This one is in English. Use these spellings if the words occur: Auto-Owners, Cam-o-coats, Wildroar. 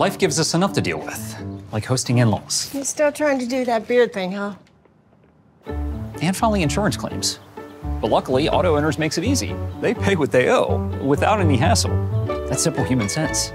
Life gives us enough to deal with, like hosting in-laws. You're still trying to do that beard thing, huh? And filing insurance claims. But luckily, Auto-Owners makes it easy. They pay what they owe without any hassle. That's simple human sense.